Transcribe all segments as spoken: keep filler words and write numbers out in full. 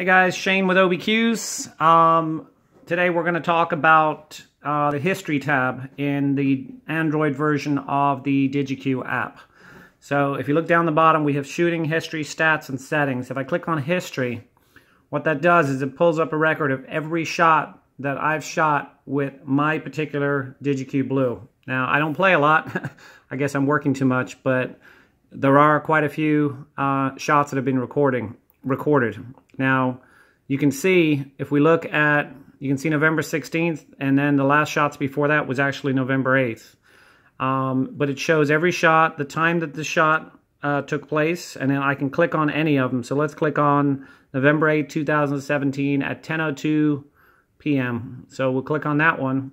Hey guys, Shane with O B Qs. Um, today we're going to talk about uh, the history tab in the Android version of the DigiCue app. So if you look down the bottom, we have shooting, history, stats, and settings. If I click on history, what that does is it pulls up a record of every shot that I've shot with my particular DigiCue Blue. Now, I don't play a lot. I guess I'm working too much, but there are quite a few uh, shots that have been recording. recorded. Now, you can see, if we look at, you can see November sixteenth, and then the last shots before that was actually November eighth. Um, but it shows every shot, the time that the shot uh, took place, and then I can click on any of them. So let's click on November eighth, two thousand seventeen at ten oh two p m So we'll click on that one,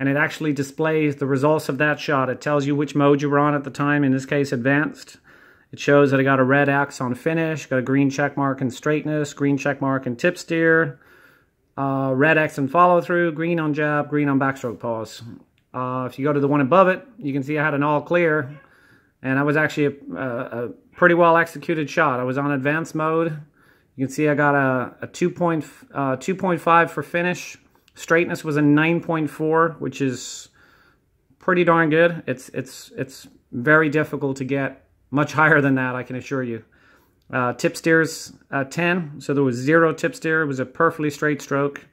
and it actually displays the results of that shot. It tells you which mode you were on at the time, in this case, advanced. It shows that I got a red X on finish, got a green check mark in straightness, green check mark in tip steer, uh, red X in follow through, green on jab, green on backstroke pause. Uh, if you go to the one above it, you can see I had an all clear, and I was actually a, a, a pretty well executed shot. I was on advanced mode. You can see I got a, a two point five for finish. Straightness was a nine point four, which is pretty darn good. It's it's it's very difficult to get much higher than that, I can assure you. Uh, tip steers, uh, ten, so there was zero tip steer. It was a perfectly straight stroke.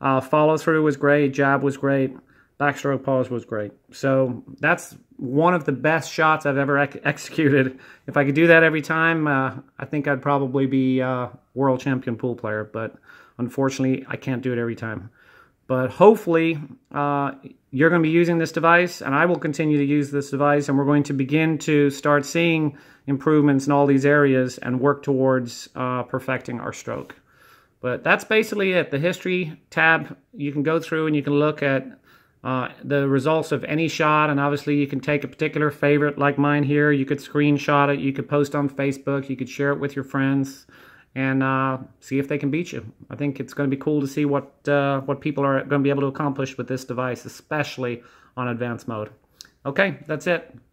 Uh, follow through was great, jab was great, backstroke pause was great. So that's one of the best shots I've ever ex executed. If I could do that every time, uh, I think I'd probably be a world champion pool player, but unfortunately, I can't do it every time. But hopefully, uh, you're going to be using this device, and I will continue to use this device, and we're going to begin to start seeing improvements in all these areas and work towards uh, perfecting our stroke. But that's basically it. The history tab, you can go through and you can look at uh, the results of any shot, and obviously you can take a particular favorite like mine here. You could screenshot it. You could post on Facebook. You could share it with your friends. And uh, see if they can beat you. I think it's going to be cool to see what uh, what people are going to be able to accomplish with this device, especially on advanced mode. Okay, that's it.